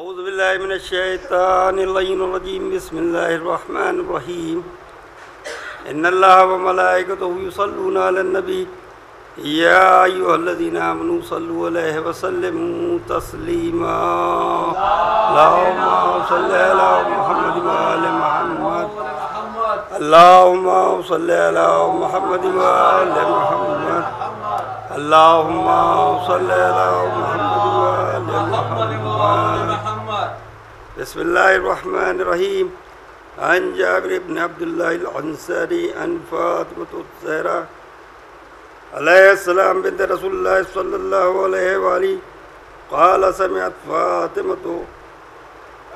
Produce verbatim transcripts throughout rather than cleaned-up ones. اعوذ باللہ من الشیطان الرجیم بسم اللہ الرحمن الرحیم ان اللہ وملائکتہ یصلون علی النبی یا ایھا الذین آمنوا صلوا علیہ وسلموا تسلیما اللہم صل علی محمد و آل محمد اللہم صل علی محمد و آل محمد اللہم صل علی محمد و آل محمد بسم اللہ الرحمن الرحیم عن جابر بن عبد الله العنصري عن فاطمة الزهراء عليه السلام بنت رسول الله صلى الله عليه وآله قال سمعت فاطمة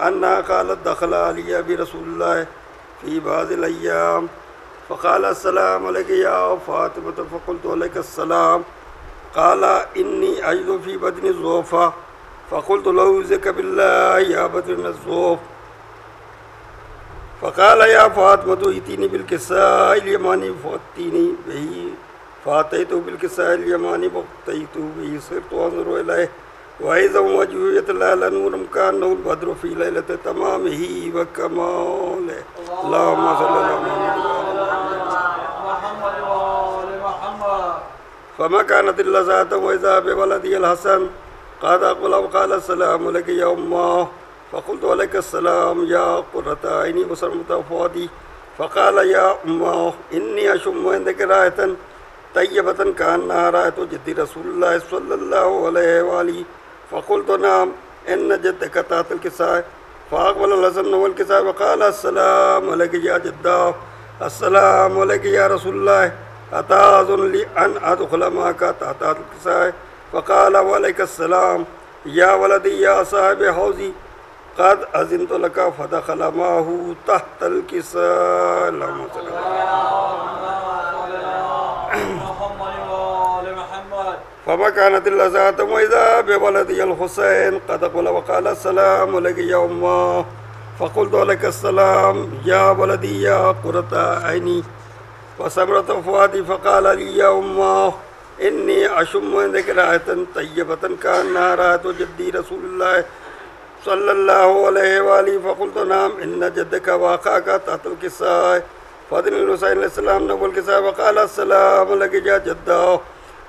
أنها قالت دخل علي برسول الله في بعض الأيام فقال السلام عليك يا فاطمة فقلت عليك السلام قال إني أجد في بدن الزوفة فقلت له ذك بالله يا بدن الزوف فقال يا فاطمة ائتيني بالكساء اليماني فأتيني به فأتيته بالكساء اليماني فأتيته به صرت أنظر إليه وإذا وجهي يتلألأ نورا كأنه البدر في ليلة تمامه وكماله اللهم صل على محمد وآل محمد فما كانت إلا ذاته وإذا بولدي الحسن قد أقبل وقال السلام عليك يا أمه فقلت عليك السلام يا قرة عيني وسرمت فؤادي فقال يا أمه إني أشم عندك رائحة طيبة كأنها رائحة جد رسول الله صلى الله عليه وآله فقلت نعم إن جدك تحت الكساء فأقبل الحسن والكساء وقال السلام عليك يا جداه السلام عليك يا رسول الله أتأذن لي أن أدخل معك تحت الكساء فقال وعليك السلام يا ولدي يا صاحب حوزي قد أذنت لك فدخل معه تحت الكساء اللهم صل على محمد فما كانت إلا ذاته وإذا بولدي الحسين قد أقبل وقال السلام عليك يا أمه فقلت عليك السلام يا ولدي يا قرة عيني وسمرت فؤادي فقال لي يا أمه إني أشم عندك رائحة طيبة كأنها رائحة جدي رسول الله صلى الله عليه وآله فقلت نعم إن جدك واقعك تحت الكساء فأذن الحسين عليه السلام نحو الكساء وقال السلام عليك يا جداه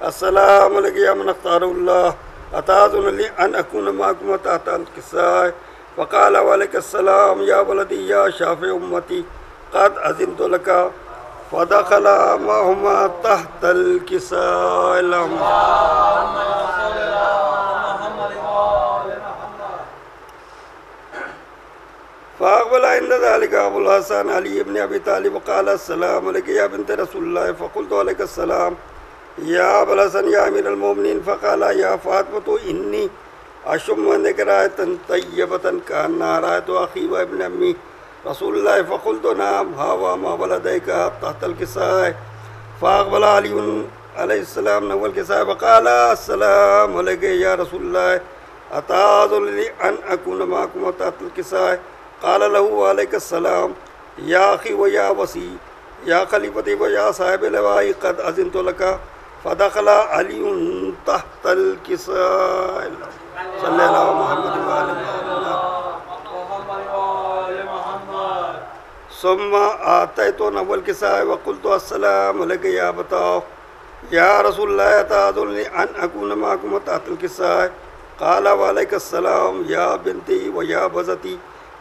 السلام عليك يا من اختار الله أتأذن لي أن أكون معكما تحت الكساء فقال وعليك السلام يا ولدي يا شافع أمتي قد أذنت لك فدخل معهما تحت الكساء اللهم فأقبل عند ذلك أبو الحسن علي بن أبي طالب وقال السلام عليك يا بنت رسول الله فقلت عليك السلام يا أبا الحسن يا أمير المؤمنين فقال يا فاطمة إني أشم عندك رائحة طيبة كأنها رائحة أخي وابن أمي رسول الله فقلت نعم هذا ما ولديك تحت الكساء فأقبل علي عليه السلام نحو الكساء وقال السلام عليك يا رسول الله أتأذن لي أن أكون معكما تحت الكساء قال له وعليك السلام يا أخي ويا وصي يا خليفتي ويا صاحب اللواء قد أذنت لك فدخل علي تحت الكساء صلى الله على محمد وآل محمد ثم آتيت نحو الكساء وقلت السلام عليك يا بتاه يا رسول الله أتأذن لي أن أكون معكما تحت الكساء قال وعليك السلام يا بنتي ويا بزتي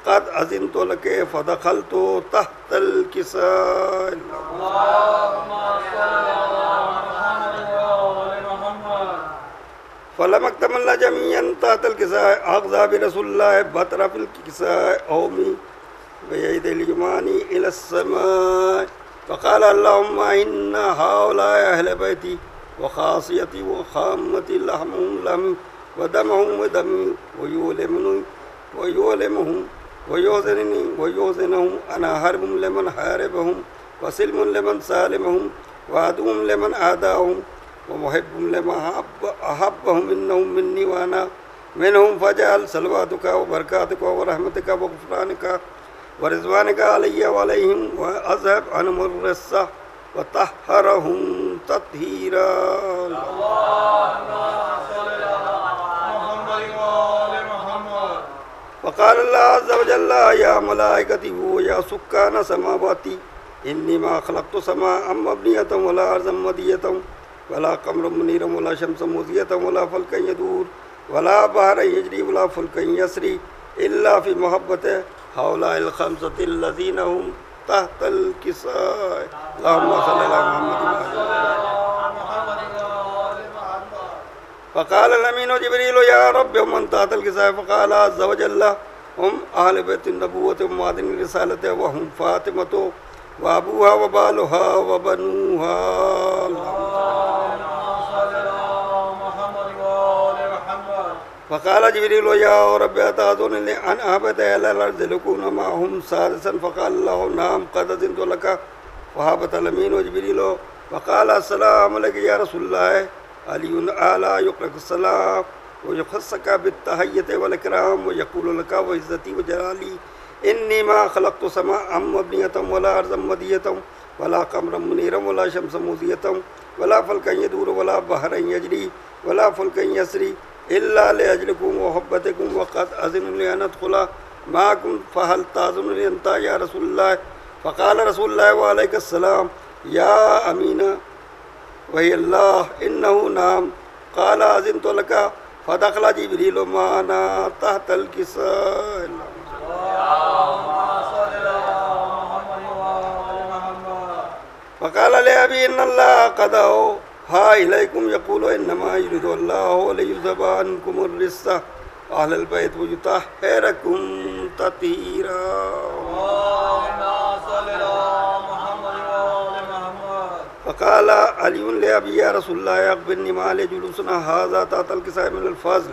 قد أذنت لك فدخلت تحت الكساء اللهم صل على محمد فلما اكتملنا جميعا تحت الكساء أخذ برسول الله بطرف الكساء أومي بيدي اليمين إلى السماء فقال اللهم إن هؤلاء أهل بيتي وخاصيتي وخامتي لحمهم لحمي ودمهم ودمي ويؤلمني ويؤلمهم ويوزنني ويوزنهم أنا حرب لمن حاربهم وسلم لمن سالمهم وعدو لمن عاداهم ومحب لمن أحبهم إنهم مني وأنا منهم فجعل صلواتك وبركاتك ورحمتك وغفرانك ورضوانك علي وعليهم وأذهب عنهم الرصة وطهرهم تطهيرا اللهم صل على محمد وآل محمد وقال اللہ عز و جل یا ملائکتی ہو یا سکان سماواتی انی ما خلقت سماء مبنیتا ولا ارضا مدیتا ولا قمرا منیرا ولا شمسا مضیتا ولا فلکا یدور ولا بحرا یجری ولا فلکا یسری الا فی محبت ہؤلاء الخمسۃ الذین هم تحت الکساء. اللہم صل علی محمد. فقال الامین جبریل یا رب من تحت الکساء فقال عز و جل هم اہل بیت النبوۃ و معادن الرسالۃ وهم فاطمۃ وابوها وبالها وبنوها. فقال جبريل يا رب أتعظني أن أهبط إلى الأرض لأكون معهم سادسا فقال الله نعم قد أذنت لك. فهبط الأمين جبريل فقال السلام عليك يا رسول الله علي أعلى يقرأك السلام ويخصك بالتحية والإكرام ويقول لك وعزتي وجلالي انی ما خلقت سماء مبنیتا ولا ارضا مدیتا ولا قمرا منیرا ولا شمسا مضیتا ولا فلکا یدور ولا بحرا یجری ولا فلکا یسری الا لاجلکم وحبتکم وقد اذن لی ان ادخل معکم فهل تعذرون انت یا رسول اللہ. فقال رسول اللہ وعلیک السلام یا امین وحی اللہ انه نام قال اذنت لک فدخل جبریل معنا تحت الکساء. فقال لأبي إن الله قضاه ها إليكم يقول إنما يريد الله ليذهب عنكم الرجس أهل البيت ويطهركم تطهيرا. فقال علي لأبي يا رسول الله أخبرني ما عليه جلوسنا هذا تحت الكساء من الفضل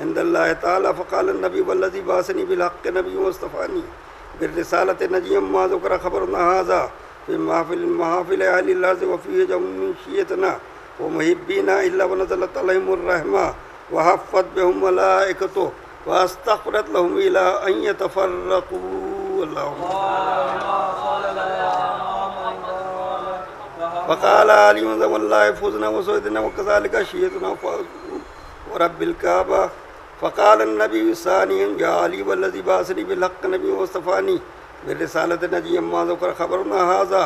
عند الله تعالی. فقال النبی والذی باسنی بالحق نبی مصطفانی بالرسالت نجیم ما ذکر خبرنا هذا فی محافل محافل اهل الارض وفی جمع شیعتنا ومحبینا الا ونزلت علیہم الرحمہ وحفت بهم ملائکتہ واستغفرت لهم الی ان یتفرقوا. اللهم فقال علی والله فوزنا وسعدنا وكذلك شیعتنا ورب الكعبہ. فقال النبي ثانيا يا علي والذي باسني بالحق نبي واصطفاني بالرسالة نجي ما ذكر خبرنا هذا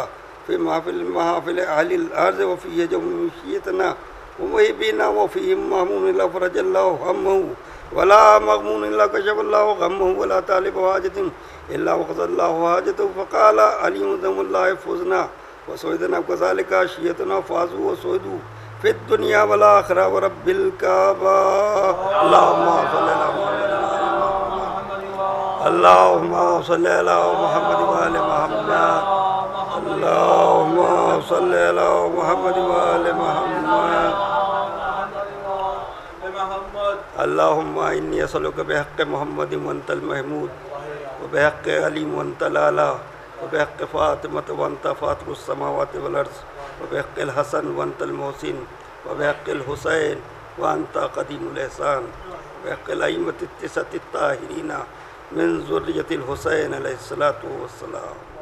في محافل محافل أهل الأرض وفيه جمعيتنا ومحبنا وفيهم مهموم إلا فرج الله همه ولا مغمون إلا كشف الله غمه ولا طالب حاجة إلا وقضى الله حاجته. فقال علي رضي الله فزنا وسعدنا كذلك شيئتنا فازوا وسعدوا فی الدنیا والآخرہ ورب الکعبہ. اللہم صلی علی محمد. اللہم صلی علی محمد وآل محمد. اللہم صلی علی محمد وآل محمد. اللہم انی اسألک بحق محمد وانت المحمود وبحق علی وانت الأعلیٰ وبحق فاطمة وانت فاطر السماوات والارض وبحق الحسن وانت المحسن وبحق الحسین وانت قدیم الاحسان وبحق الائمة التسعة الطاہرین من ذریة الحسین علیہ الصلاة والسلام.